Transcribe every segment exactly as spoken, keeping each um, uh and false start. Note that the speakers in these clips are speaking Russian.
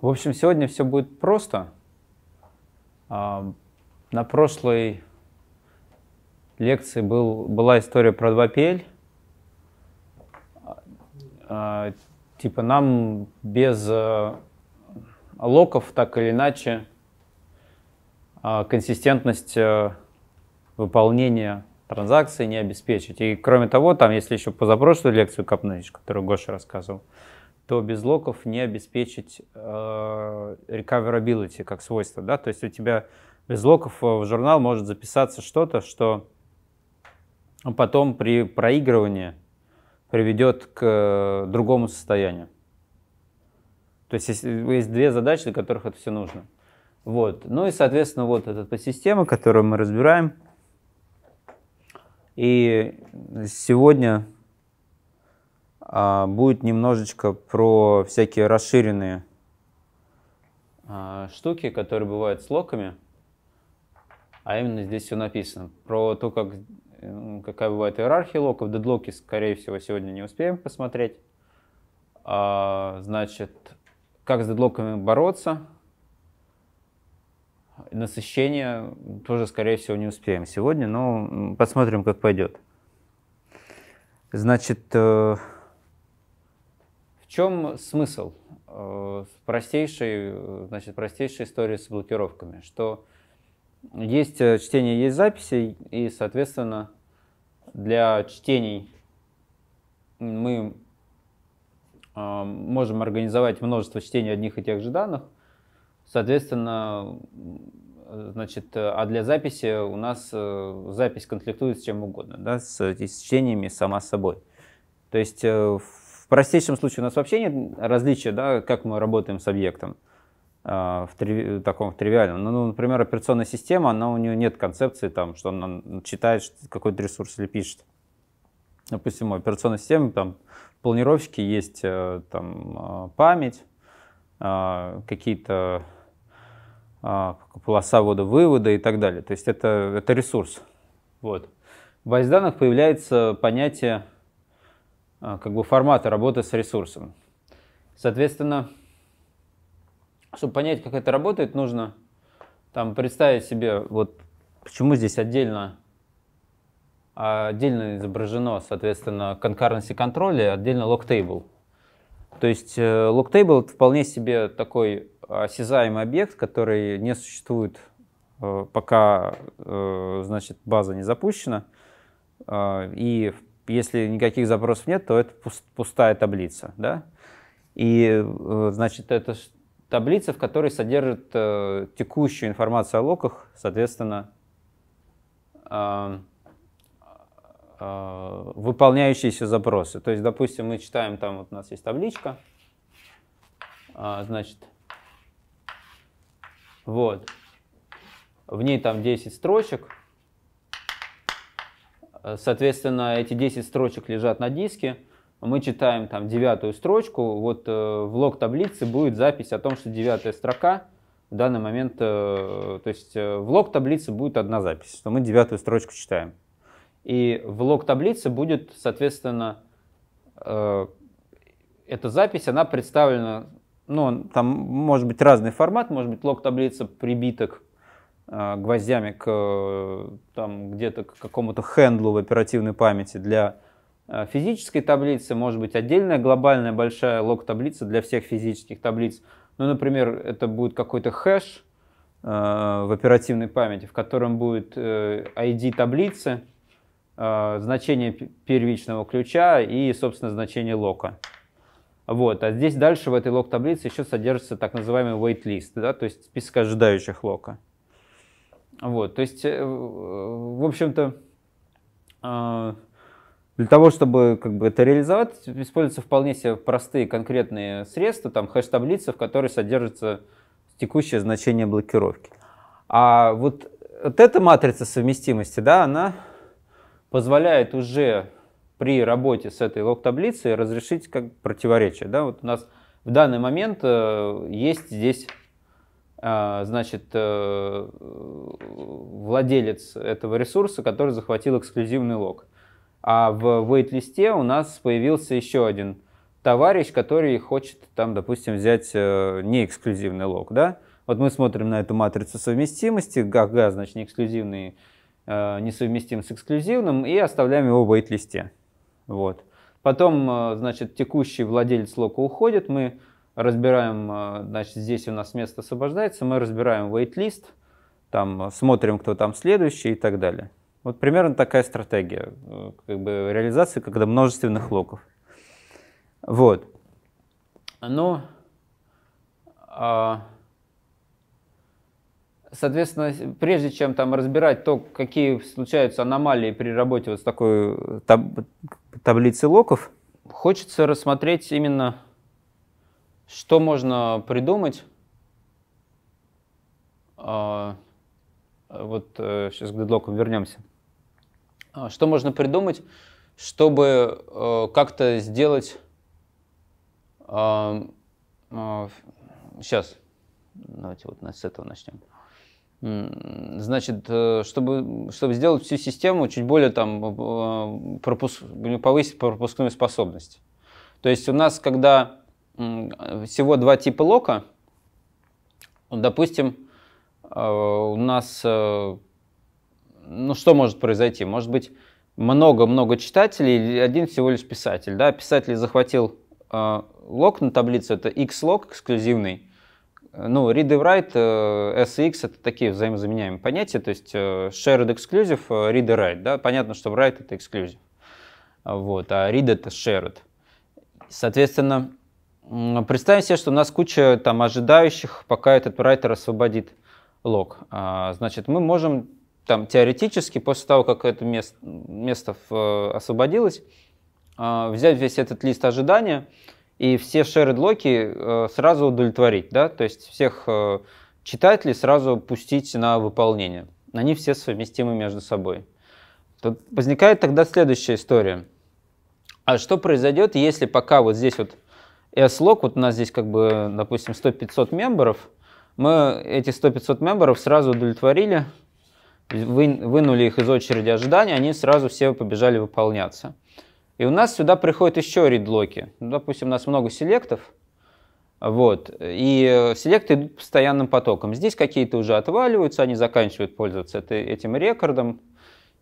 В общем, сегодня все будет просто. На прошлой лекции был, была история про два пи эл. Типа нам без локов так или иначе консистентность выполнения транзакции не обеспечить. И кроме того, там, если еще позапрошлую лекцию копнуть, которую Гоша рассказывал, то без локов не обеспечить э, recoverability как свойство. Да? То есть у тебя без локов в журнал может записаться что-то, что потом при проигрывании приведет к другому состоянию. То есть есть, есть две задачи, для которых это все нужно. Вот. Ну и, соответственно, вот эта подсистема, которую мы разбираем. И сегодня а, будет немножечко про всякие расширенные а, штуки, которые бывают с локами. А именно здесь все написано. Про то, как, какая бывает иерархия локов. Дедлоки, скорее всего, сегодня не успеем посмотреть. А, значит, как с дедлоками бороться. Насыщение тоже, скорее всего, не успеем сегодня, но посмотрим, как пойдет. Значит, в чем смысл простейшей, значит, простейшей истории с блокировками? Что есть чтение, есть записи, и, соответственно, для чтений мы можем организовать множество чтений одних и тех же данных. Соответственно, значит, а для записи у нас запись конфликтует с чем угодно, да, с, с чтениями сама собой. То есть в простейшем случае у нас вообще нет различия, да, как мы работаем с объектом в триви, таком в тривиальном. Ну, например, операционная система, она, у нее нет концепции, там, что она читает какой-то ресурс или пишет. Допустим, у операционной системы там планировщики есть, там, память, какие-то полоса ввода-вывода и так далее. То есть это, это ресурс. Вот. В базе данных появляется понятие как бы формата работы с ресурсом. Соответственно, чтобы понять, как это работает, нужно там представить себе, вот почему здесь отдельно, отдельно изображено, соответственно, concurrency control и отдельно locktable. То есть locktable — это вполне себе такой осязаемый объект, который не существует, пока, значит, база не запущена. И если никаких запросов нет, то это пустая таблица. Да? И, значит, это таблица, в которой содержит текущую информацию о локах, соответственно, выполняющиеся запросы. То есть, допустим, мы читаем, там вот у нас есть табличка, значит, вот, в ней там десять строчек, соответственно, эти десять строчек лежат на диске, мы читаем там девятую строчку, вот в лог таблицы будет запись о том, что девятая строка в данный момент, то есть в лог таблицы будет одна запись, что мы девятую строчку читаем. И в лог-таблице будет, соответственно, э, эта запись, она представлена, ну, там может быть разный формат, может быть лог-таблица прибиток э, гвоздями к э, там где-то к какому-то хендлу в оперативной памяти для э, физической таблицы, может быть отдельная глобальная большая лог-таблица для всех физических таблиц. Ну, например, это будет какой-то хэш э, в оперативной памяти, в котором будет э, ай ди таблицы, значение первичного ключа и, собственно, значение лока. Вот. А здесь дальше в этой лок-таблице еще содержится так называемый waitlist, да, то есть список ожидающих лока. Вот. То есть, в общем-то, для того, чтобы как бы это реализовать, используются вполне себе простые конкретные средства, там хэш-таблица, в которой содержится текущее значение блокировки. А вот, вот эта матрица совместимости, да, она позволяет уже при работе с этой лог-таблицей разрешить как противоречие. Да? Вот у нас в данный момент э, есть здесь э, значит, э, владелец этого ресурса, который захватил эксклюзивный лог. А в wait-листе у нас появился еще один товарищ, который хочет там, допустим, взять неэксклюзивный лок, да? Вот мы смотрим на эту матрицу совместимости, ГГ, значит, неэксклюзивный несовместим с эксклюзивным, и оставляем его в wait-листе. Вот. Потом, значит, текущий владелец лока уходит, мы разбираем, значит, здесь у нас место освобождается, мы разбираем waitlist, там смотрим, кто там следующий и так далее. Вот примерно такая стратегия, как бы реализации, когда множественных локов. Вот. Ну, соответственно, прежде чем там разбирать то, какие случаются аномалии при работе вот с такой таб- таблицей локов, хочется рассмотреть именно, что можно придумать. Вот сейчас к дедлокам вернемся. Что можно придумать, чтобы как-то сделать... Сейчас, давайте вот с этого начнем. Значит, чтобы, чтобы сделать всю систему чуть более там пропуск... повысить пропускную способность. То есть у нас, когда всего два типа лока, допустим, у нас, ну, что может произойти? Может быть, много-много читателей или один всего лишь писатель, да? Писатель захватил лок на таблицу, это X-лок эксклюзивный. Ну, read и write, S и X — это такие взаимозаменяемые понятия, то есть shared exclusive, read и write, да? Понятно, что write — это exclusive, вот, а read — это shared. Соответственно, представим себе, что у нас куча там ожидающих, пока этот writer освободит лок. Значит, мы можем там теоретически, после того, как это место, место освободилось, взять весь этот лист ожидания и все shared локи сразу удовлетворить, да? То есть всех читателей сразу пустить на выполнение. Они все совместимы между собой. Тут возникает тогда следующая история. А что произойдет, если пока вот здесь вот S-лок, вот у нас здесь как бы, допустим, сто-пятьсот мемберов, мы эти сто-пятьсот мемберов сразу удовлетворили, вы, вынули их из очереди ожидания, они сразу все побежали выполняться. И у нас сюда приходят еще read-локи. Ну, допустим, у нас много селектов, вот, и селекты идут постоянным потоком. Здесь какие-то уже отваливаются, они заканчивают пользоваться это, этим рекордом,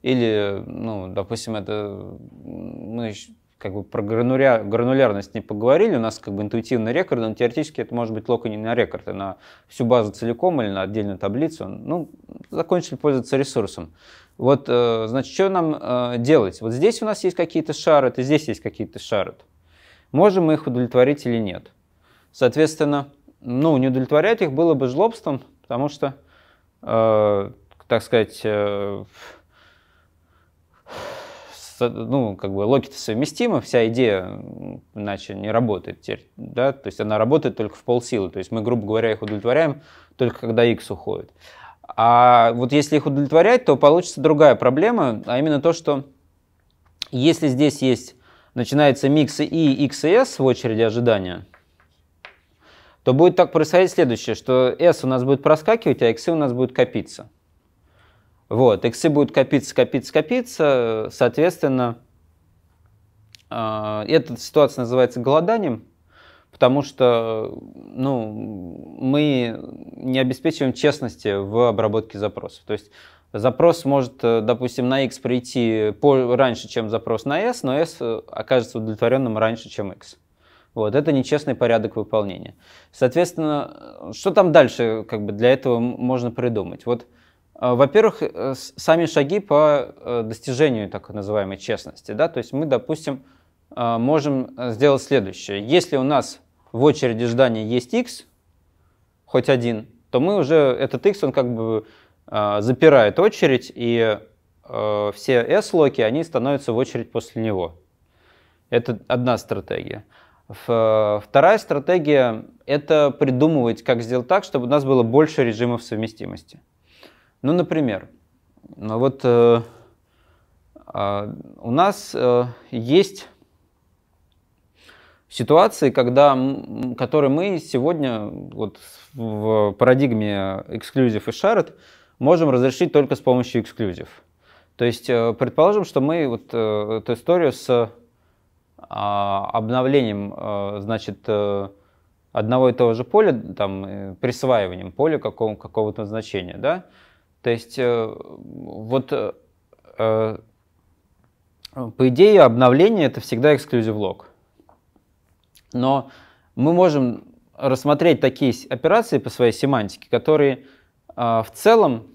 или, ну, допустим, это мы еще, как бы, про грануля... гранулярность не поговорили, у нас как бы интуитивный рекорд, но теоретически это может быть лок и не на рекорд, а на всю базу целиком или на отдельную таблицу. Ну, закончили пользоваться ресурсом. Вот, значит, что нам делать? Вот здесь у нас есть какие-то шары, и здесь есть какие-то шары. Можем мы их удовлетворить или нет? Соответственно, ну, не удовлетворять их было бы жлобством, потому что, э, так сказать... Э, ну, как бы локи-то совместимы, вся идея иначе не работает теперь, да, то есть она работает только в полсилы, то есть мы, грубо говоря, их удовлетворяем только когда X уходит. А вот если их удовлетворять, то получится другая проблема, а именно то, что если здесь есть, начинается микс и X и S в очереди ожидания, то будет так происходить следующее, что S у нас будет проскакивать, а X у нас будет копиться. Вот, иксы будут копиться, копиться, копиться, соответственно, э, эта ситуация называется голоданием, потому что, ну, мы не обеспечиваем честности в обработке запросов. То есть запрос может, допустим, на X прийти по, раньше, чем запрос на S, но S окажется удовлетворенным раньше, чем X. Вот, это нечестный порядок выполнения. Соответственно, что там дальше, как бы, для этого можно придумать? Вот. Во-первых, сами шаги по достижению так называемой честности, да, то есть мы, допустим, можем сделать следующее. Если у нас в очереди ожидания есть X, хоть один, то мы уже, этот X, он как бы запирает очередь, и все S-локи, они становятся в очередь после него. Это одна стратегия. Вторая стратегия – это придумывать, как сделать так, чтобы у нас было больше режимов совместимости. Ну, например, ну вот э, э, у нас э, есть ситуации, когда, которые мы сегодня вот в парадигме эксклюзив и shared можем разрешить только с помощью эксклюзив. То есть, э, предположим, что мы вот э, эту историю с обновлением, значит, одного и того же поля, там, присваиванием поля какого- какого-то значения, да? То есть, вот, по идее, обновление — это всегда эксклюзив лог. Но мы можем рассмотреть такие операции по своей семантике, которые в целом,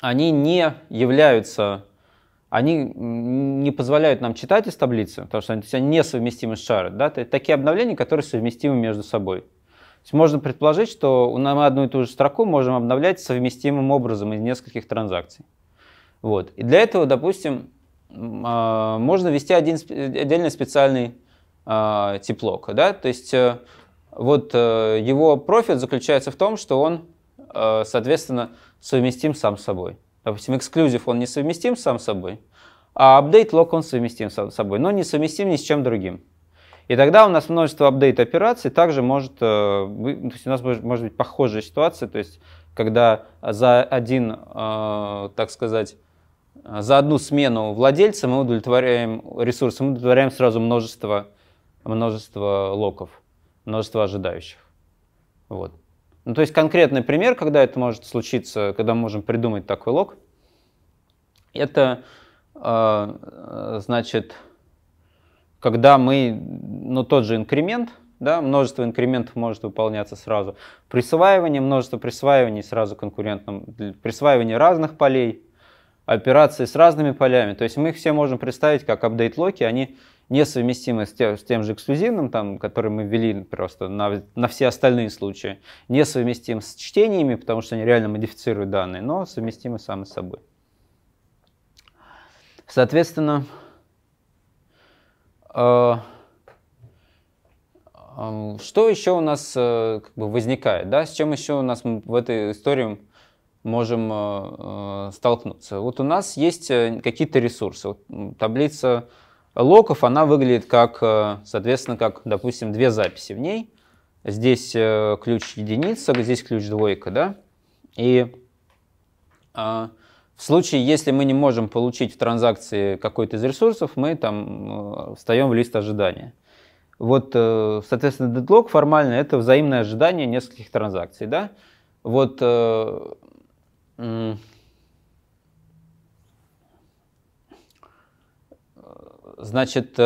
они не являются, они не позволяют нам читать из таблицы, потому что они, они несовместимы с шаром. Да? Такие обновления, которые совместимы между собой. То есть можно предположить, что мы одну и ту же строку можем обновлять совместимым образом из нескольких транзакций. Вот. И для этого, допустим, можно ввести один, отдельный специальный тип лока. Да? То есть вот его профит заключается в том, что он, соответственно, совместим сам с собой. Допустим, эксклюзив он не совместим сам с собой, а апдейт лок он совместим сам с собой, но не совместим ни с чем другим. И тогда у нас множество апдейт операций также может, то есть у нас может, может быть похожая ситуация, то есть когда за один, так сказать, за одну смену владельца мы удовлетворяем ресурсы, мы удовлетворяем сразу множество, множество локов, множество ожидающих. Вот. Ну, то есть конкретный пример, когда это может случиться, когда мы можем придумать такой лог, это, э, значит, когда мы, ну, тот же инкремент, да, множество инкрементов может выполняться сразу, присваивание, множество присваиваний сразу конкурентным, присваивание разных полей, операции с разными полями, то есть мы их все можем представить как апдейт-локи, они несовместимы с тем, с тем же эксклюзивным, там, который мы ввели просто на, на все остальные случаи, несовместим с чтениями, потому что они реально модифицируют данные, но совместимы сами с собой. Соответственно, э, э, что еще у нас э, как бы возникает, да? С чем еще у нас в этой истории можем э, столкнуться? Вот у нас есть какие-то ресурсы, вот, таблица локов, она выглядит как, соответственно, как, допустим, две записи в ней. Здесь ключ единица, здесь ключ двойка, да? И а, в случае, если мы не можем получить в транзакции какой-то из ресурсов, мы там встаем в лист ожидания. Вот, соответственно, дедлок формально — это взаимное ожидание нескольких транзакций, да? Вот... Значит,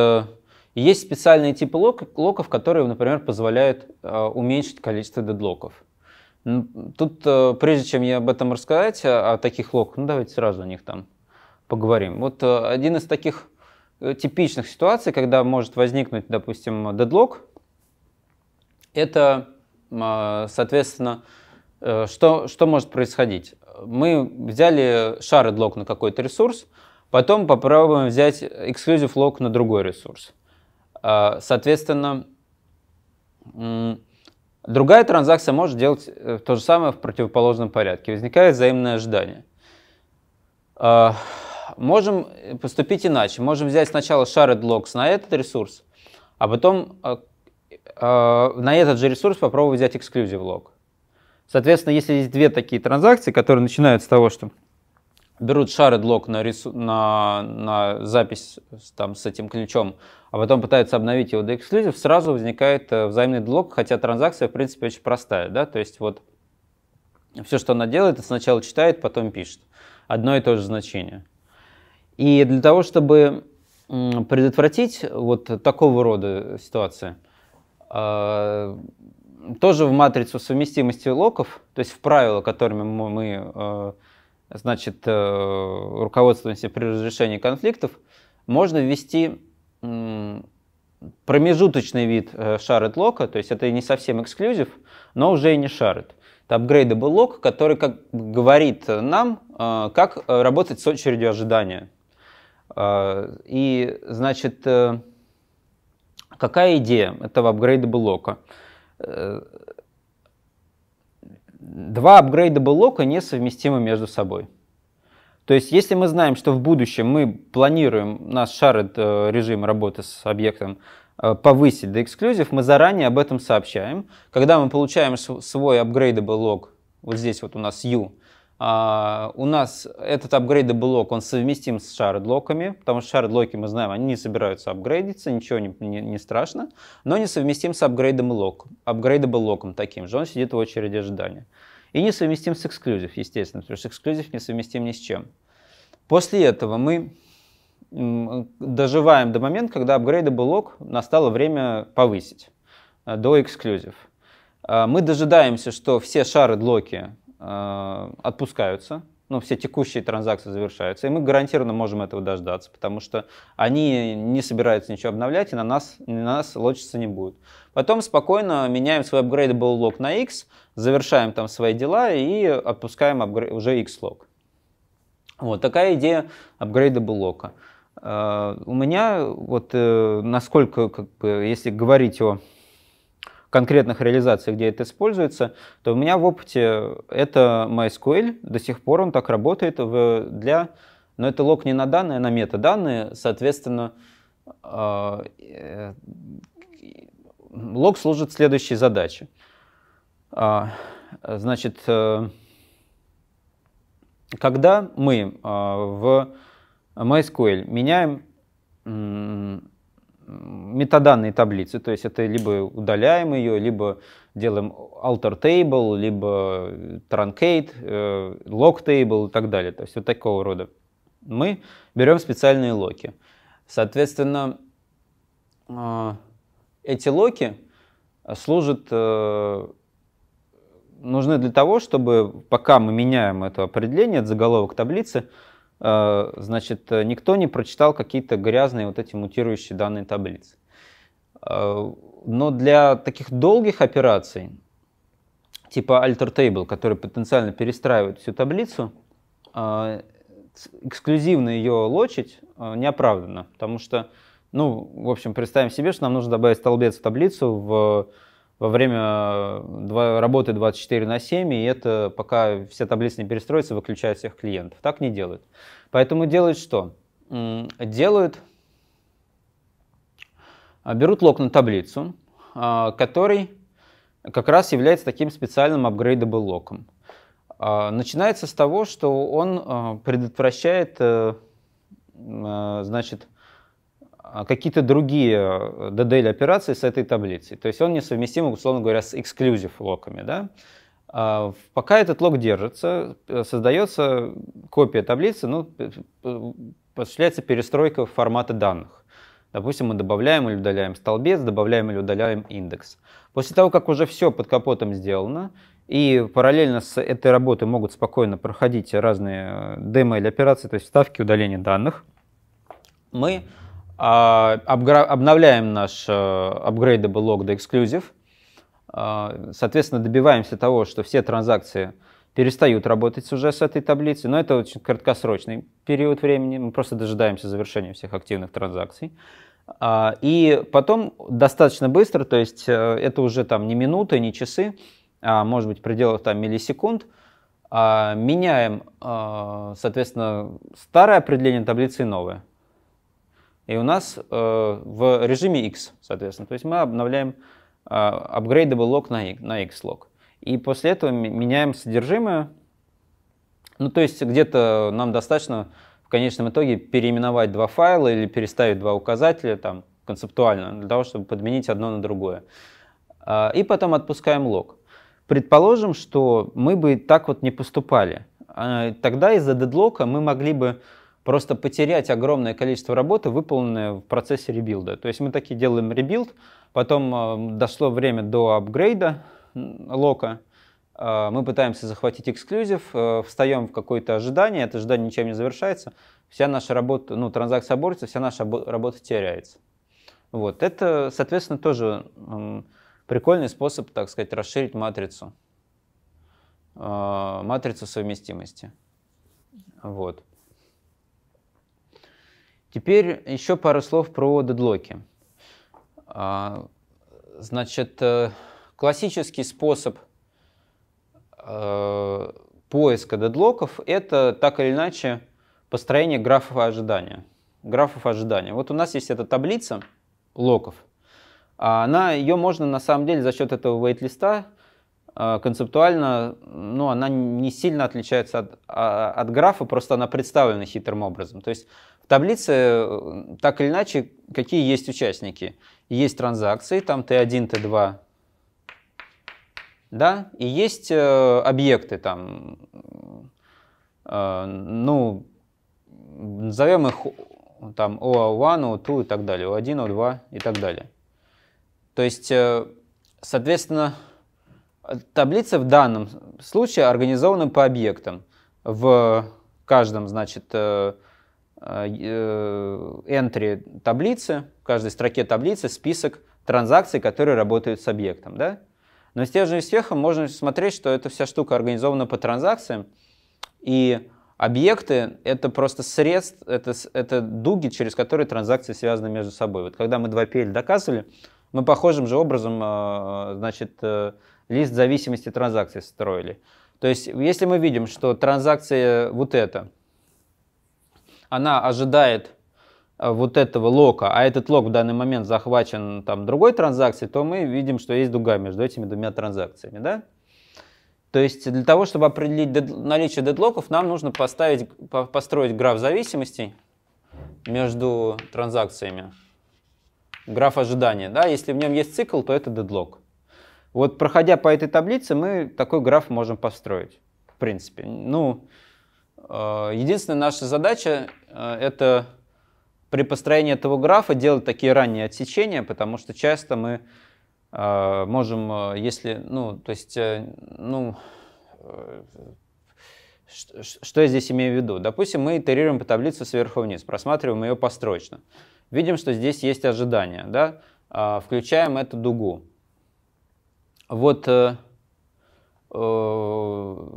есть специальные типы локов, которые, например, позволяют уменьшить количество дедлоков. Тут, прежде чем я об этом рассказать, о таких локах, ну давайте сразу о них там поговорим. Вот один из таких типичных ситуаций, когда может возникнуть, допустим, дедлок, это, соответственно, что, что может происходить? Мы взяли shared lock на какой-то ресурс, потом попробуем взять exclusive lock на другой ресурс. Соответственно, другая транзакция может делать то же самое в противоположном порядке. Возникает взаимное ожидание. Можем поступить иначе. Можем взять сначала shared locks на этот ресурс, а потом на этот же ресурс попробовать взять exclusive lock. Соответственно, если есть две такие транзакции, которые начинают с того, что берут shared lock на, ресу... на... на запись там, с этим ключом, а потом пытаются обновить его до exclusive, сразу возникает взаимный дедлок, хотя транзакция, в принципе, очень простая. Да? То есть вот все, что она делает, это сначала читает, потом пишет. Одно и то же значение. И для того, чтобы предотвратить вот такого рода ситуации, тоже в матрицу совместимости локов, то есть в правила, которыми мы... значит, руководствуемся при разрешении конфликтов, можно ввести промежуточный вид shared лока, то есть это не совсем эксклюзив, но уже и не shared. Это upgradable лок, который как говорит нам, как работать с очередью ожидания. И, значит, какая идея этого upgradable лока? Два upgradable лока несовместимы между собой. То есть, если мы знаем, что в будущем мы планируем наш shared режим работы с объектом повысить до exclusive, мы заранее об этом сообщаем. Когда мы получаем свой upgradable лок, вот здесь вот у нас U, Uh, у нас этот апгрейдабл лок, он совместим с шард-локами, потому что шард-локи, мы знаем, они не собираются апгрейдиться, ничего не, не, не страшно, но не совместим с апгрейдабл локом, апгрейдабл локом таким же, он сидит в очереди ожидания. И не совместим с эксклюзив, естественно, потому что эксклюзив не совместим ни с чем. После этого мы доживаем до момента, когда апгрейдабл лок настало время повысить до эксклюзив. Uh, мы дожидаемся, что все шард-локи отпускаются, ну, все текущие транзакции завершаются, и мы гарантированно можем этого дождаться, потому что они не собираются ничего обновлять, и на нас, на нас лочиться не будет. Потом спокойно меняем свой upgradeable lock на X, завершаем там свои дела и отпускаем уже X-лок. Вот такая идея upgradeable lock. Uh, у меня, вот uh, насколько, как бы, если говорить о конкретных реализаций, где это используется, то у меня в опыте это MySQL, до сих пор он так работает для, но это лок не на данные, а на метаданные, соответственно, лок служит следующей задаче. Значит, когда мы в MySQL меняем метаданные таблицы, то есть это либо удаляем ее, либо делаем alter table, либо truncate, lock table и так далее. То есть вот такого рода. Мы берем специальные локи. Соответственно, эти локи служат, нужны для того, чтобы пока мы меняем это определение, это заголовок таблицы, значит, никто не прочитал какие-то грязные вот эти мутирующие данные таблицы. Но для таких долгих операций, типа alter table, который потенциально перестраивает всю таблицу, эксклюзивно ее лочить неоправданно, потому что, ну, в общем, представим себе, что нам нужно добавить столбец в таблицу в во время работы двадцать четыре на семь, и это пока вся таблица не перестроится, выключает всех клиентов. Так не делают. Поэтому делают что? Делают, берут лок на таблицу, который как раз является таким специальным upgradeable локом. Начинается с того, что он предотвращает, значит, какие-то другие ди ди эл-операции с этой таблицей. То есть он несовместим, условно говоря, с эксклюзив-локами. Да? Пока этот лок держится, создается копия таблицы, ну, осуществляется перестройка формата данных. Допустим, мы добавляем или удаляем столбец, добавляем или удаляем индекс. После того, как уже все под капотом сделано, и параллельно с этой работой могут спокойно проходить разные ди эм эл-операции, то есть вставки, удаления данных, мы обновляем наш upgradeable lock до exclusive, соответственно, добиваемся того, что все транзакции перестают работать уже с этой таблицей, но это очень краткосрочный период времени, мы просто дожидаемся завершения всех активных транзакций. И потом достаточно быстро, то есть это уже там не минуты, не часы, а может быть в пределах там миллисекунд, меняем, соответственно, старое определение таблицы и новое. И у нас э, в режиме X, соответственно, то есть мы обновляем э, upgradeable lock на, на X-лок. И после этого меняем содержимое. Ну, то есть где-то нам достаточно в конечном итоге переименовать два файла или переставить два указателя там, концептуально, для того, чтобы подменить одно на другое. Э, и потом отпускаем лок. Предположим, что мы бы так вот не поступали. Э, тогда из-за дедлока мы могли бы просто потерять огромное количество работы, выполненное в процессе ребилда. То есть мы таки делаем ребилд, потом дошло время до апгрейда лока, мы пытаемся захватить эксклюзив, встаем в какое-то ожидание, это ожидание ничем не завершается, вся наша работа, ну, транзакция абортится, вся наша работа теряется. Вот. Это, соответственно, тоже прикольный способ, так сказать, расширить матрицу, матрицу совместимости. Вот. Теперь еще пару слов про дедлоки. Значит, классический способ поиска дедлоков – это так или иначе построение графов ожидания. Графов ожидания. Вот у нас есть эта таблица локов. Она, ее можно на самом деле за счет этого waitlist концептуально, ну, она не сильно отличается от, от графа, просто она представлена хитрым образом. То есть в таблице так или иначе какие есть участники. Есть транзакции, там Т один, Т два, да, и есть э, объекты, там, э, ну, назовем их там о один, о два и так далее, о один, о два и так далее. То есть, э, соответственно, таблица в данном случае организована по объектам. В каждом, значит, entry таблицы, в каждой строке таблицы список транзакций, которые работают с объектом. Да? Но с тем же успехом можно смотреть, что эта вся штука организована по транзакциям. И объекты — это просто средств, это, это дуги, через которые транзакции связаны между собой. Вот когда мы два пи эл доказывали, мы похожим же образом, значит, лист зависимости транзакций строили. То есть, если мы видим, что транзакция вот эта, она ожидает вот этого лока, а этот лок в данный момент захвачен там другой транзакцией, то мы видим, что есть дуга между этими двумя транзакциями, да? То есть, для того, чтобы определить наличие дедлоков, нам нужно поставить, построить граф зависимостей между транзакциями. Граф ожидания, да? Если в нем есть цикл, то это дедлок. Вот, проходя по этой таблице, мы такой граф можем построить, в принципе. Ну, единственная наша задача – это при построении этого графа делать такие ранние отсечения, потому что часто мы можем, если, ну, то есть, ну, что я здесь имею в виду? Допустим, мы итерируем по таблице сверху вниз, просматриваем ее построечно. Видим, что здесь есть ожидания, да? Включаем эту дугу. Вот, э, э,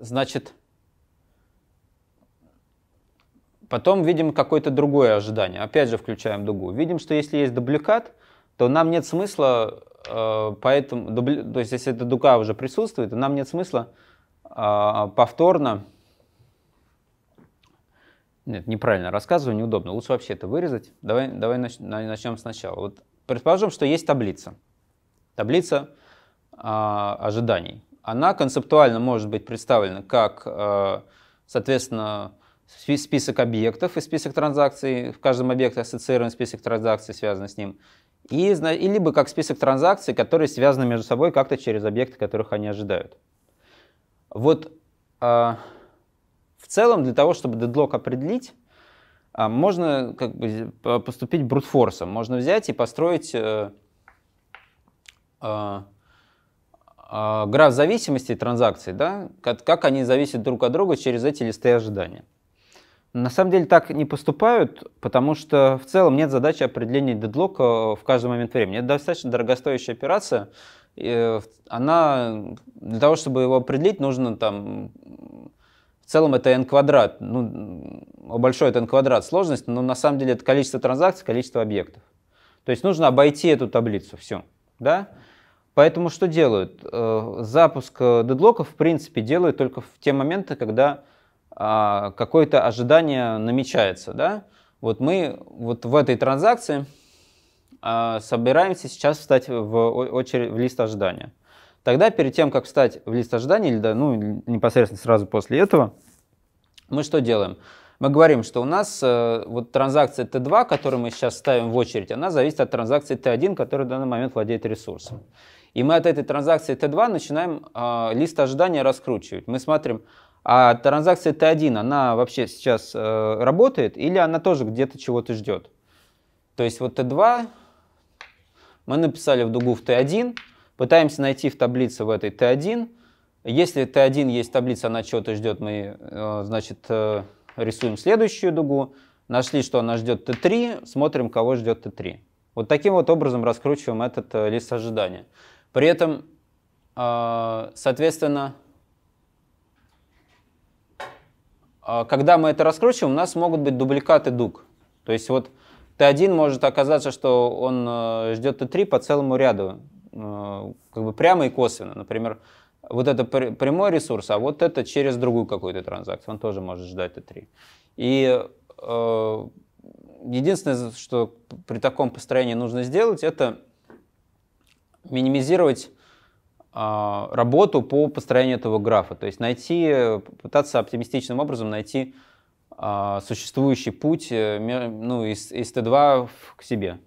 значит, потом видим какое-то другое ожидание. Опять же включаем дугу. Видим, что если есть дубликат, то нам нет смысла, э, поэтому, дубли, то есть если эта дуга уже присутствует, то нам нет смысла э, повторно... Нет, неправильно рассказываю, неудобно. Лучше вообще это вырезать. Давай, давай нач, начнем сначала. Вот предположим, что есть таблица. Таблица... ожиданий. Она концептуально может быть представлена как, соответственно, список объектов и список транзакций, в каждом объекте ассоциирован список транзакций, связанный с ним, и, и либо как список транзакций, которые связаны между собой как-то через объекты, которых они ожидают. Вот в целом для того, чтобы дедлок определить, можно как бы поступить брутфорсом. Можно взять и построить граф зависимости транзакций, да? как, как они зависят друг от друга через эти листы ожидания. На самом деле так не поступают, потому что в целом нет задачи определения дедлока в каждый момент времени. Это достаточно дорогостоящая операция. И она, для того, чтобы его определить, нужно там... В целом это n квадрат. Ну, большой это n квадрат сложность, но на самом деле это количество транзакций, количество объектов. То есть нужно обойти эту таблицу, все, да? Поэтому что делают? Запуск дедлоков, в принципе, делают только в те моменты, когда какое-то ожидание намечается. Да? Вот мы вот в этой транзакции собираемся сейчас встать в очередь в лист ожидания. Тогда перед тем, как встать в лист ожидания, или ну, непосредственно сразу после этого, мы что делаем? Мы говорим, что у нас вот транзакция Т два, которую мы сейчас ставим в очередь, она зависит от транзакции Т один, которая в данный момент владеет ресурсом. И мы от этой транзакции Т два начинаем э, лист ожидания раскручивать. Мы смотрим, а транзакция Т один, она вообще сейчас э, работает или она тоже где-то чего-то ждет. То есть вот Т два мы написали в дугу в Т один, пытаемся найти в таблице в этой Т один. Если Т один есть таблица, она чего-то ждет, мы, э, значит, э, рисуем следующую дугу, нашли, что она ждет Т три, смотрим, кого ждет Т три. Вот таким вот образом раскручиваем этот лист ожидания. При этом, соответственно, когда мы это раскручиваем, у нас могут быть дубликаты дуг. То есть вот Т один может оказаться, что он ждет Т три по целому ряду, как бы прямо и косвенно. Например, вот это прямой ресурс, а вот это через другую какую-то транзакцию. Он тоже может ждать Т три. И э, единственное, что при таком построении нужно сделать, это минимизировать работу по построению этого графа, то есть найти, пытаться оптимистичным образом найти а, существующий путь ну, из, из тэ два к себе.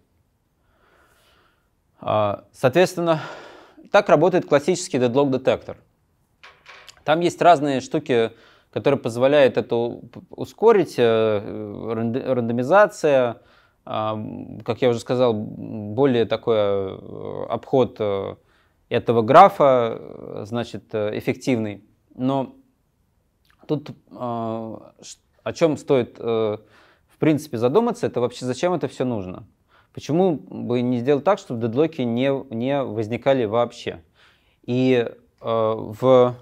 А, соответственно, так работает классический deadlock detector. Там есть разные штуки, которые позволяют это ускорить, рандомизация, как я уже сказал, более такой обход этого графа, значит, эффективный. Но тут о чем стоит, в принципе, задуматься, это вообще зачем это все нужно. Почему бы не сделать так, чтобы дедлоки не, не возникали вообще. И в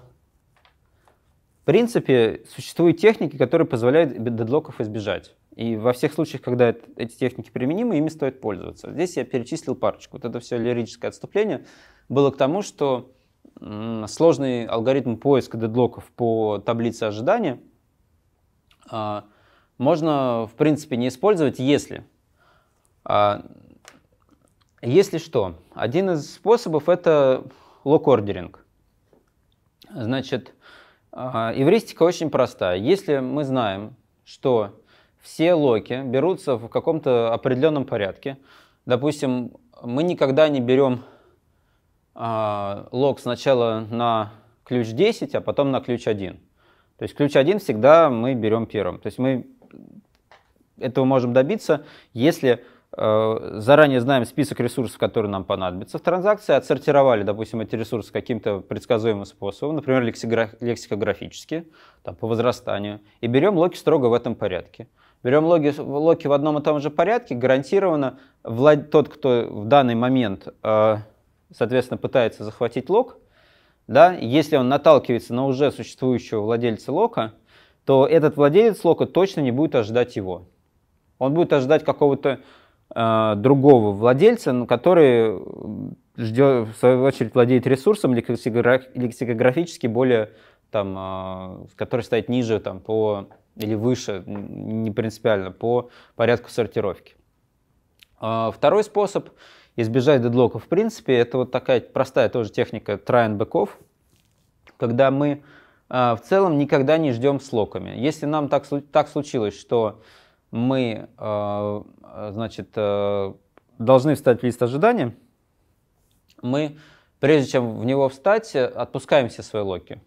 в принципе, существуют техники, которые позволяют дедлоков избежать. И во всех случаях, когда это, эти техники применимы, ими стоит пользоваться. Здесь я перечислил парочку. Вот это все лирическое отступление было к тому, что м, сложный алгоритм поиска дедлоков по таблице ожидания а, можно, в принципе, не использовать, если... А, если что, один из способов — это lock-ordering. Значит... Эвристика очень простая. Если мы знаем, что все локи берутся в каком-то определенном порядке, допустим, мы никогда не берем э, лок сначала на ключ десять, а потом на ключ один. То есть ключ один всегда мы берем первым. То есть мы этого можем добиться, если э, заранее знаем список ресурсов, которые нам понадобятся в транзакции, отсортировали, допустим, эти ресурсы каким-то предсказуемым способом, например, лексикографически, там, по возрастанию, и берем локи строго в этом порядке. Берем локи, локи в одном и том же порядке, гарантированно влад... тот, кто в данный момент, э, соответственно, пытается захватить лок, да, если он наталкивается на уже существующего владельца лока, то этот владелец лока точно не будет ожидать его. Он будет ожидать какого-то э, другого владельца, который ждет, в свою очередь владеет ресурсом лексикографически более, там, э, который стоит ниже там, по, или выше, не принципиально, по порядку сортировки. Э, второй способ избежать дедлоков, в принципе, это вот такая простая тоже техника try and back-off, когда мы в целом никогда не ждем с локами. Если нам так, так случилось, что мы э, значит, э, должны встать в лист ожидания, мы, прежде чем в него встать, отпускаем все свои локи.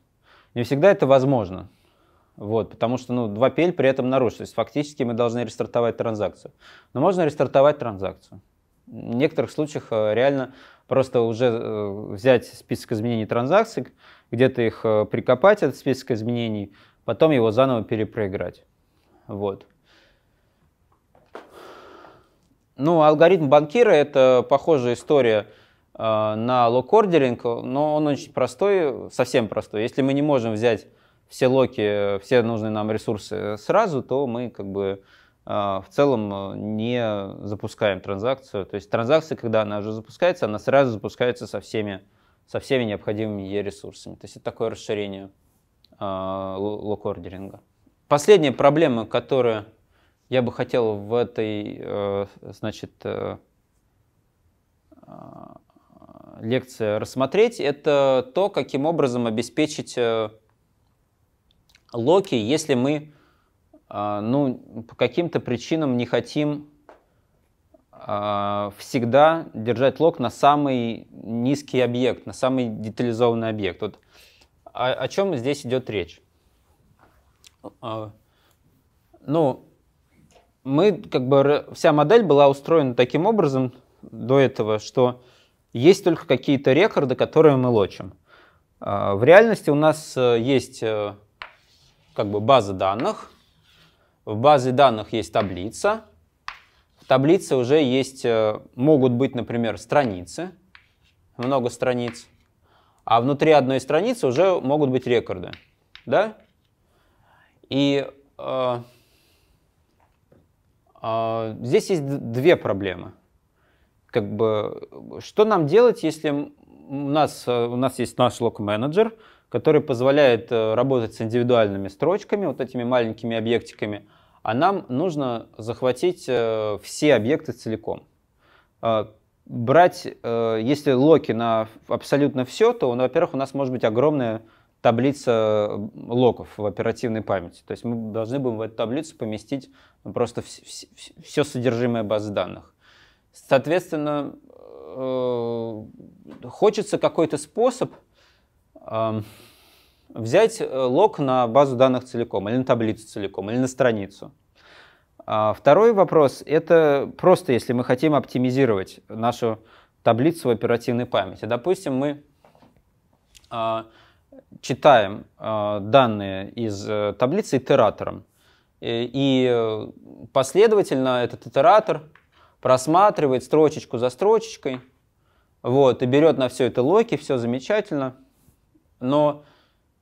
Не всегда это возможно, вот, потому что ну, два пи эл при этом нарушились. Фактически мы должны рестартовать транзакцию. Но можно рестартовать транзакцию. В некоторых случаях реально просто уже взять список изменений транзакций, где-то их прикопать, этот список изменений, потом его заново перепроиграть. Вот. Ну, алгоритм банкира — это похожая история э, на лок-ордеринг, но он очень простой, совсем простой. Если мы не можем взять все локи, все нужные нам ресурсы сразу, то мы как бы э, в целом не запускаем транзакцию. То есть транзакция, когда она уже запускается, она сразу запускается со всеми со всеми необходимыми ей ресурсами. То есть это такое расширение э, лок-ордеринга. Последняя проблема, которую я бы хотел в этой э, значит, э, лекции рассмотреть, это то, каким образом обеспечить э, локи, если мы э, ну, по каким-то причинам не хотим всегда держать лок на самый низкий объект, на самый детализованный объект. Вот о, о чем здесь идет речь? Ну, мы как бы вся модель была устроена таким образом до этого, что есть только какие-то рекорды, которые мы лочим. В реальности у нас есть как бы база данных, в базе данных есть таблица. Таблицы уже есть, могут быть, например, страницы, много страниц, а внутри одной страницы уже могут быть рекорды, да? И э, э, здесь есть две проблемы. Как бы, что нам делать, если у нас, у нас есть наш лок-менеджер, который позволяет работать с индивидуальными строчками, вот этими маленькими объектиками, а нам нужно захватить э, все объекты целиком. Э, брать, э, если локи на абсолютно все, то, ну, во-первых, у нас может быть огромная таблица локов в оперативной памяти. То есть мы должны будем в эту таблицу поместить просто вс вс все содержимое баз данных. Соответственно, э, хочется какой-то способ э, взять лок на базу данных целиком, или на таблицу целиком, или на страницу. А второй вопрос – это просто если мы хотим оптимизировать нашу таблицу в оперативной памяти. Допустим, мы э, читаем э, данные из э, таблицы итератором, и, и последовательно этот итератор просматривает строчечку за строчечкой, вот, и берет на все это локи, все замечательно, но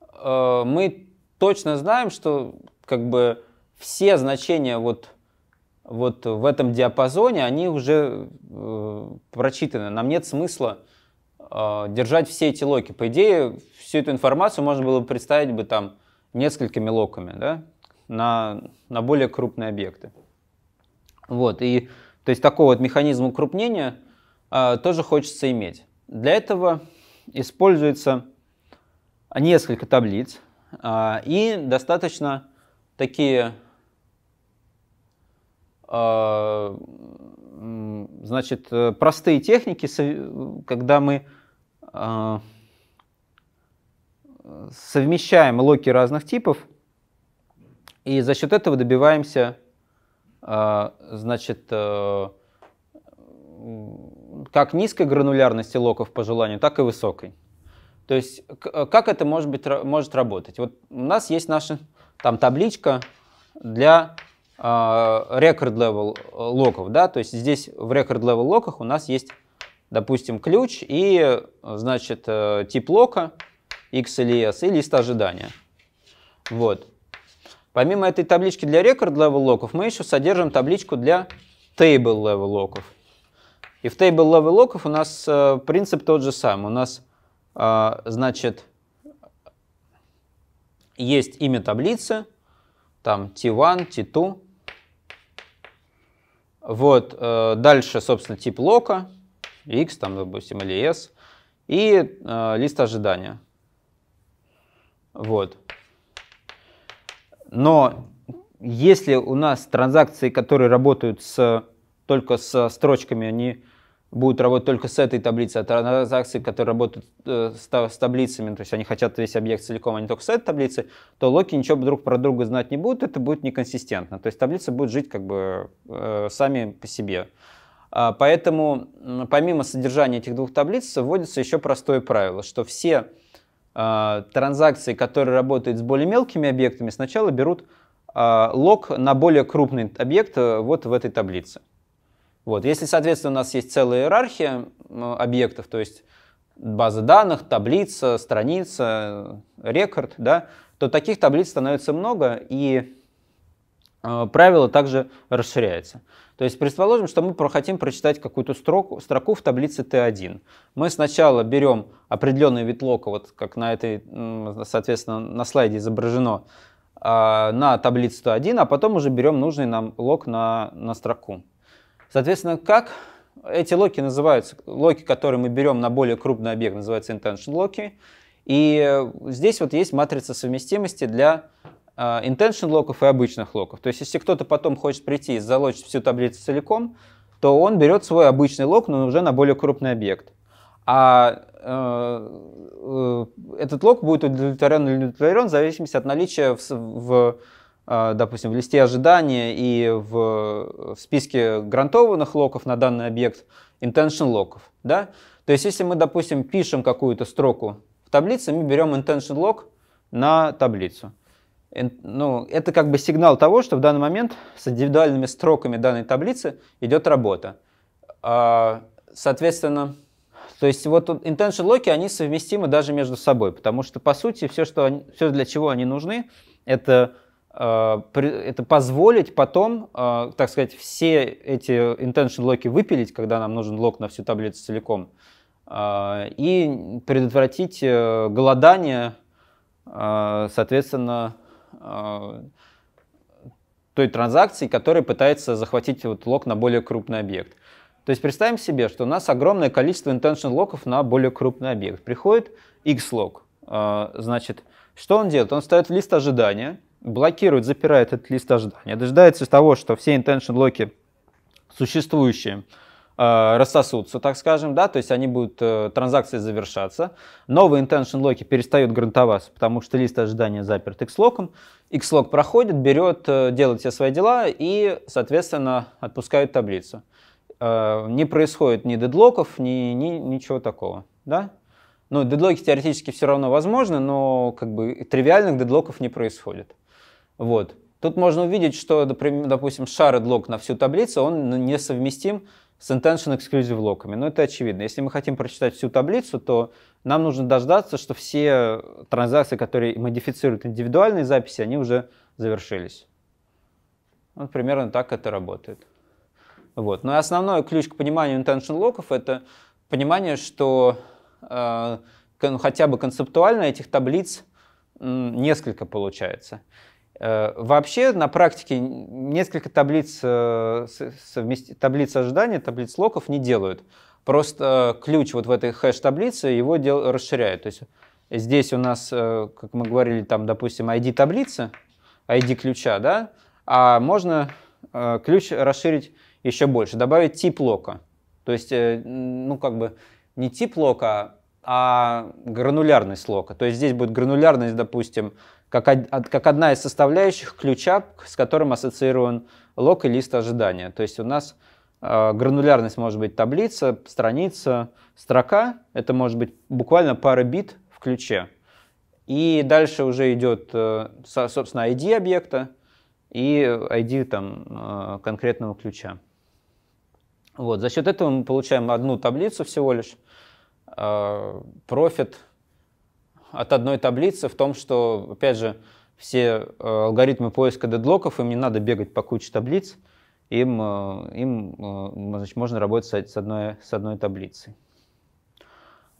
э, мы точно знаем, что как бы все значения вот, вот в этом диапазоне, они уже э, прочитаны, нам нет смысла э, держать все эти локи. По идее, всю эту информацию можно было бы представить бы там несколькими локами, да, на, на более крупные объекты. Вот, и то есть такого вот механизма укрупнения э, тоже хочется иметь. Для этого используется несколько таблиц э, и достаточно такие, э, значит, простые техники, когда мы э, совмещаем локи разных типов и за счет этого добиваемся, значит, как низкой гранулярности локов по желанию, так и высокой. То есть как это может быть, может работать? Вот у нас есть наша там табличка для record-level локов, да, то есть здесь в record-level локах у нас есть, допустим, ключ и, значит, тип лока X или S и лист ожидания. Вот. Помимо этой таблички для record-level локов, мы еще содержим табличку для table-level локов. И в table-level локов у нас э, принцип тот же самый. У нас, э, значит, есть имя таблицы, там ти один, ти два. Вот, э, дальше, собственно, тип лока, X, там, допустим, или S, и э, лист ожидания. Вот. Но если у нас транзакции, которые работают с, только со строчками, они будут работать только с этой таблицей, а транзакции, которые работают э, с, с таблицами, то есть они хотят весь объект целиком, а не только с этой таблицы, то локи ничего друг про друга знать не будут, это будет неконсистентно. То есть таблицы будут жить как бы э, сами по себе. А, поэтому э, помимо содержания этих двух таблиц вводится еще простое правило, что все транзакции, которые работают с более мелкими объектами, сначала берут э, лог на более крупный объект вот в этой таблице. Вот. Если, соответственно, у нас есть целая иерархия э, объектов, то есть база данных, таблица, страница, рекорд, да, то таких таблиц становится много, и э, правило также расширяется. То есть, предположим, что мы хотим прочитать какую-то строку, строку в таблице ти один. Мы сначала берем определенный вид лока, вот как на этой, соответственно, на слайде изображено, на таблицу ти один, а потом уже берем нужный нам лок на, на строку. Соответственно, как эти локи называются? Локи, которые мы берем на более крупный объект, называются intention локи. И здесь вот есть матрица совместимости для intention локов и обычных локов. То есть, если кто-то потом хочет прийти и залочить всю таблицу целиком, то он берет свой обычный лок, но уже на более крупный объект. А э, э, этот лок будет удовлетворен или удовлетворен в зависимости от наличия, в, в, э, допустим, в листе ожидания и в, в списке грантованных локов на данный объект intention локов. Да? То есть, если мы, допустим, пишем какую-то строку в таблице, мы берем intention лок на таблицу. Ну, это как бы сигнал того, что в данный момент с индивидуальными строками данной таблицы идет работа. Соответственно, то есть вот intention локи, они совместимы даже между собой, потому что, по сути, все, что они, все для чего они нужны, это, это позволить потом, так сказать, все эти intention локи выпилить, когда нам нужен лок на всю таблицу целиком, и предотвратить голодание, соответственно, той транзакции, которая пытается захватить вот лог на более крупный объект. То есть представим себе, что у нас огромное количество intention локов на более крупный объект. Приходит X-лок. Значит, что он делает? Он ставит в лист ожидания, блокирует, запирает этот лист ожидания, дожидается того, что все intention локи существующие рассосутся, так скажем, да, то есть они будут, транзакции завершаться, новые intention локи перестают грантоваться, потому что лист ожидания заперт X-локом, X-лок проходит, берет, делает все свои дела и, соответственно, отпускают таблицу. Не происходит ни дедлоков, ни, ни ничего такого, да. Ну, дедлоки теоретически все равно возможны, но как бы тривиальных дедлоков не происходит. Вот. Тут можно увидеть, что, допустим, shared lock на всю таблицу, он несовместим с intention-exclusive локами. Но это очевидно. Если мы хотим прочитать всю таблицу, то нам нужно дождаться, что все транзакции, которые модифицируют индивидуальные записи, они уже завершились. Вот примерно так это работает. Вот. Но основной ключ к пониманию intention локов — это понимание, что э, хотя бы концептуально этих таблиц несколько получается. Вообще, на практике несколько таблиц, таблиц ожидания, таблиц локов не делают. Просто ключ вот в этой хэш-таблице его дел, расширяют. То есть здесь у нас, как мы говорили, там, допустим, ай ди таблицы, ай ди ключа, да? А можно ключ расширить еще больше, добавить тип лока. То есть, ну, как бы не тип лока, а гранулярность лока. То есть здесь будет гранулярность, допустим, как одна из составляющих ключа, с которым ассоциирован лок и лист ожидания. То есть у нас гранулярность может быть таблица, страница, строка. Это может быть буквально пара бит в ключе. И дальше уже идет, собственно, ай ди объекта и ай ди там конкретного ключа. Вот. За счет этого мы получаем одну таблицу всего лишь. Профит от одной таблицы в том, что, опять же, все алгоритмы поиска дедлоков, им не надо бегать по куче таблиц, им, им значит, можно работать с одной, с одной таблицей.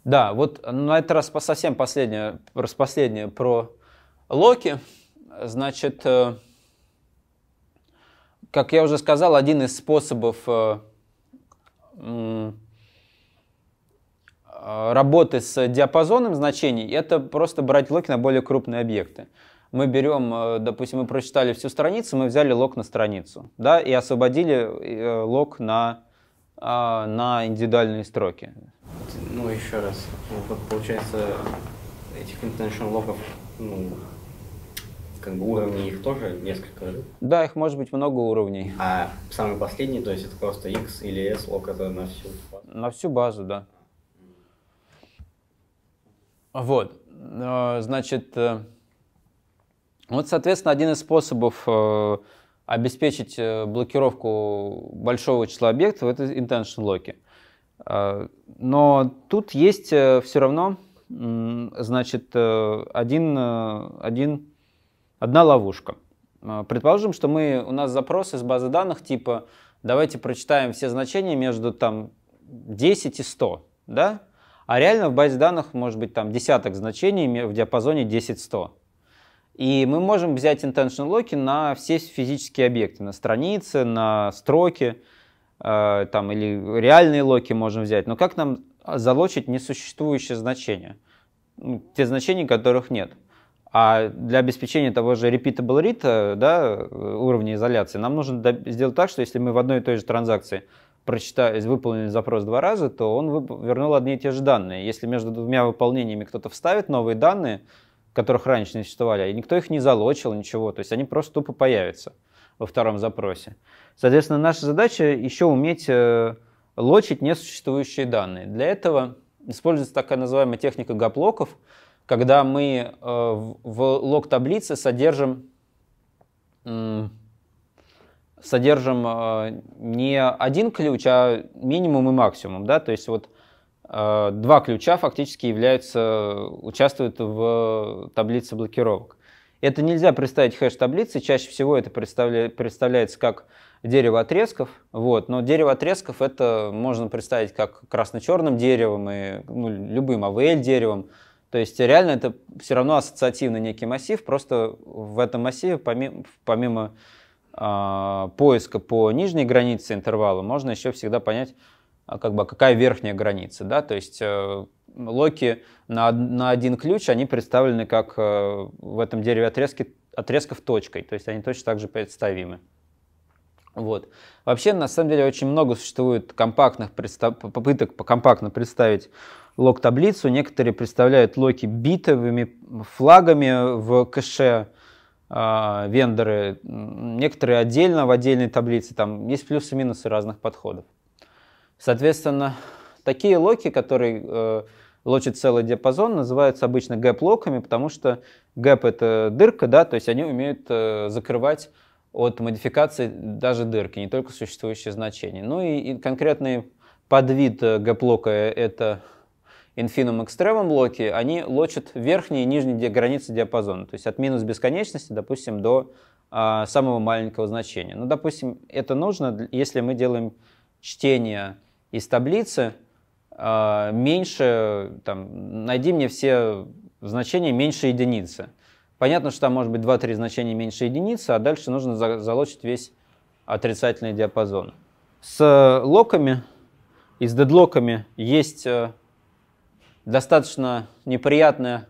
Да, вот на этот раз совсем последнее, последнее про локи. Значит, как я уже сказал, один из способов работы с диапазоном значений — это просто брать локи на более крупные объекты. Мы берем, допустим, мы прочитали всю страницу, мы взяли лок на страницу, да, и освободили лок на, на индивидуальные строки. Ну, еще раз, вот получается, этих intention локов, ну, как бы уровней их тоже несколько? Да, их может быть много уровней. А самый последний, то есть это просто X или S лок, это на всю базу? На всю базу, да. Вот, значит, вот, соответственно, один из способов обеспечить блокировку большого числа объектов — это intention локи. Но тут есть все равно, значит, один, один, одна ловушка. Предположим, что мы, у нас запрос из базы данных типа «давайте прочитаем все значения между там, десять и сто», да? А реально в базе данных может быть там десяток значений в диапазоне десять сто. И мы можем взять intention локи на все физические объекты, на страницы, на строки, э, там, или реальные локи можем взять. Но как нам залочить несуществующие значения? Те значения, которых нет. А для обеспечения того же repeatable read, да, уровня изоляции, нам нужно сделать так, что если мы в одной и той же транзакции прочитали, выполнили запрос два раза, то он вернул одни и те же данные. Если между двумя выполнениями кто-то вставит новые данные, которых раньше не существовали, и никто их не залочил, ничего, то есть они просто тупо появятся во втором запросе. Соответственно, наша задача еще уметь лочить несуществующие данные. Для этого используется такая называемая техника гап-локов, когда мы в лог-таблице содержим... содержим не один ключ, а минимум и максимум, да, то есть вот э, два ключа фактически являются, участвуют в таблице блокировок. Это нельзя представить хэш-таблицы, чаще всего это представля... представляется как дерево отрезков, вот, но дерево отрезков это можно представить как красно-черным деревом и ну, любым эй ви эл-деревом, то есть реально это все равно ассоциативный некий массив, просто в этом массиве помимо, помимо поиска по нижней границе интервала, можно еще всегда понять, как бы какая верхняя граница, да, то есть локи на, на один ключ, они представлены как в этом дереве отрезки, отрезков точкой, то есть они точно так же представимы. Вот. Вообще, на самом деле, очень много существует компактных представ... попыток компактно представить лок-таблицу. Некоторые представляют локи битовыми флагами в кэше, э, вендоры, некоторые отдельно в отдельной таблице. Там есть плюсы и минусы разных подходов. Соответственно, такие локи, которые э, лочат целый диапазон, называются обычно гэп-локами, потому что гэп — это дырка, да, то есть они умеют э, закрывать от модификации даже дырки, не только существующие значения. Ну и, и конкретный подвид гэп-лока — это infimum-extremum локи, они лочат верхние и нижние границы диапазона, то есть от минус бесконечности, допустим, до а, самого маленького значения. Ну, допустим, это нужно, если мы делаем чтение из таблицы а, меньше, там, найди мне все значения меньше единицы. Понятно, что там может быть два-три значения меньше единицы, а дальше нужно залочить весь отрицательный диапазон. С локами и с дедлоками есть достаточно неприятная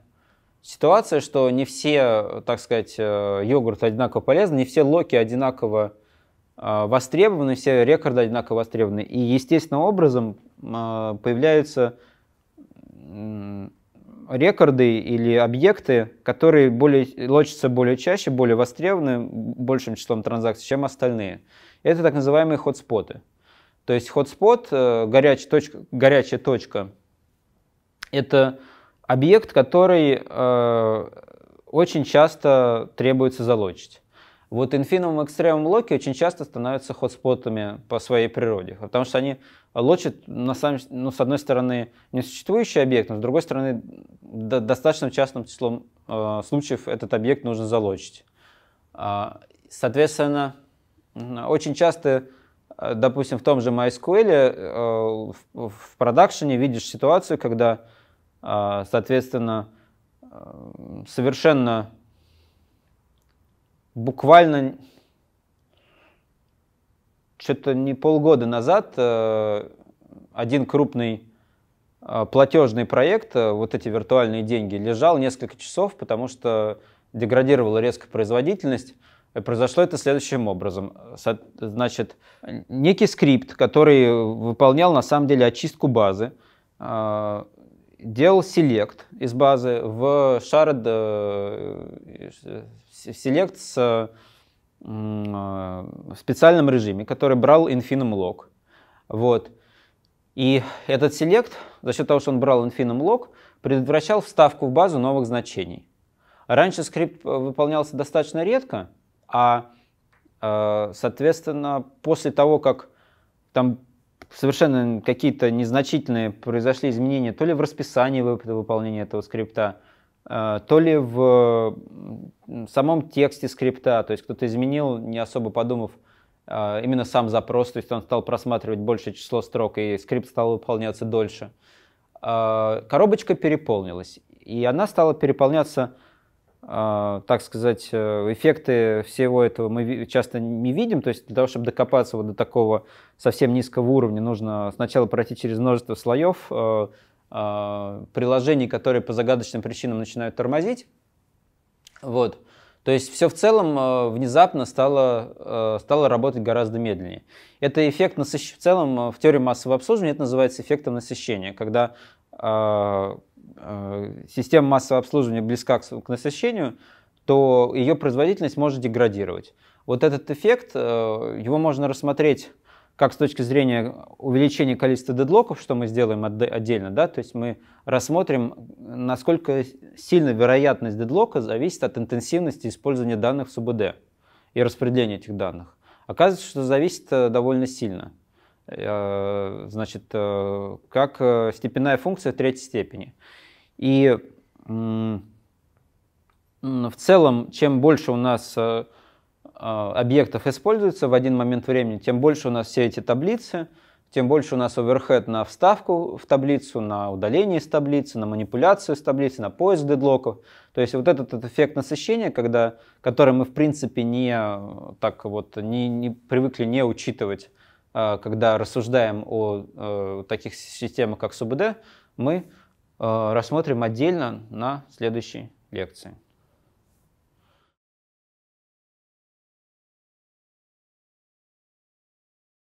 ситуация, что не все, так сказать, йогурты одинаково полезны, не все локи одинаково востребованы, все рекорды одинаково востребованы. И естественным образом появляются рекорды или объекты, которые более, лочатся более чаще, более востребованы большим числом транзакций, чем остальные. Это так называемые хотспоты. То есть хотспот, горячая точка, горячая точка, это объект, который э, очень часто требуется залочить. Вот infimum-extremum локи очень часто становятся хотспотами по своей природе, потому что они лочат, на самом, ну, с одной стороны, несуществующий объект, но с другой стороны, до, достаточно частным числом э, случаев этот объект нужно залочить. А, соответственно, очень часто, допустим, в том же MySQL э, в, в продакшене видишь ситуацию, когда, э, соответственно, э, совершенно... Буквально что-то не полгода назад один крупный платежный проект, вот эти виртуальные деньги, лежал несколько часов, потому что деградировала резко производительность. И произошло это следующим образом. Значит, некий скрипт, который выполнял на самом деле очистку базы, делал селект из базы в shard, селект с в специальном режиме, который брал infimum log. Вот. И этот селект, за счет того, что он брал infimum log, предотвращал вставку в базу новых значений. Раньше скрипт выполнялся достаточно редко, а, соответственно, после того, как там совершенно какие-то незначительные произошли изменения то ли в расписании выполнения этого скрипта, то ли в самом тексте скрипта, то есть кто-то изменил, не особо подумав, именно сам запрос, то есть он стал просматривать большее число строк, и скрипт стал выполняться дольше. Коробочка переполнилась, и она стала переполняться, так сказать, эффекты всего этого мы часто не видим, то есть для того, чтобы докопаться вот до такого совсем низкого уровня, нужно сначала пройти через множество слоев, приложений, которые по загадочным причинам начинают тормозить. Вот. То есть все в целом внезапно стало, стало работать гораздо медленнее. Это эффект насыщения. В целом в теории массового обслуживания это называется эффектом насыщения, когда э, э, система массового обслуживания близка к, к насыщению, то ее производительность может деградировать. Вот этот эффект, э, его можно рассмотреть как с точки зрения увеличения количества дедлоков, что мы сделаем отдельно, да, то есть мы рассмотрим, насколько сильно вероятность дедлока зависит от интенсивности использования данных в СУБД и распределения этих данных. Оказывается, что зависит довольно сильно. Значит, как степенная функция третьей степени. И в целом, чем больше у нас объектов используется в один момент времени, тем больше у нас все эти таблицы, тем больше у нас оверхед на вставку в таблицу, на удаление из таблицы, на манипуляцию с таблицы, на поиск дедлоков. То есть вот этот, этот эффект насыщения, когда, который мы в принципе не, так вот, не, не привыкли не учитывать когда рассуждаем о таких системах, как СУБД, мы рассмотрим отдельно на следующей лекции.